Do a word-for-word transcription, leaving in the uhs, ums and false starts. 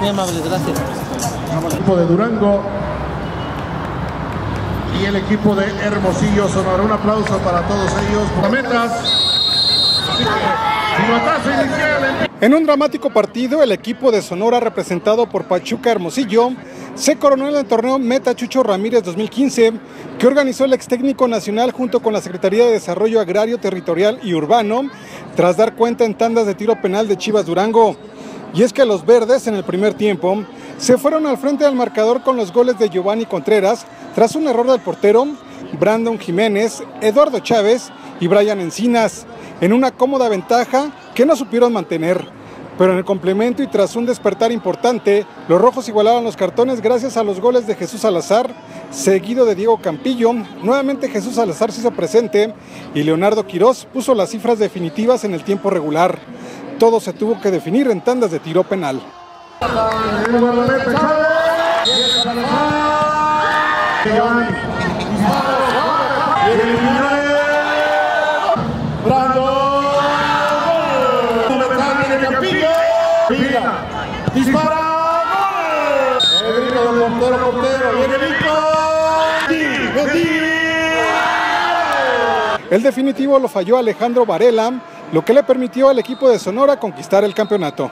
Muy amables, gracias. El equipo de Durango y el equipo de Hermosillo, Sonora. Un aplauso para todos ellos. Por metas. Así que, su batazo inicial. En un dramático partido, el equipo de Sonora, representado por Pachuca Hermosillo, se coronó en el torneo Meta Chucho Ramírez dos mil quince, que organizó el ex técnico nacional junto con la Secretaría de Desarrollo Agrario, Territorial y Urbano, tras dar cuenta en tandas de tiro penal de Chivas Durango. Y es que los verdes, en el primer tiempo, se fueron al frente del marcador con los goles de Giovanni Contreras, tras un error del portero, Brandon Jiménez, Eduardo Chávez y Bryan Encinas, en una cómoda ventaja que no supieron mantener. Pero en el complemento y tras un despertar importante, los rojos igualaron los cartones gracias a los goles de Jesús Salazar, seguido de Diego Campillo. Nuevamente Jesús Salazar se hizo presente y Leonardo Quirós puso las cifras definitivas en el tiempo regular. Todo se tuvo que definir en tandas de tiro penal. ¡Dispara! ¡El grito del portero, portero! ¡Viene Vico! ¡Gol! El definitivo lo falló Alejandro Varela, lo que le permitió al equipo de Sonora conquistar el campeonato.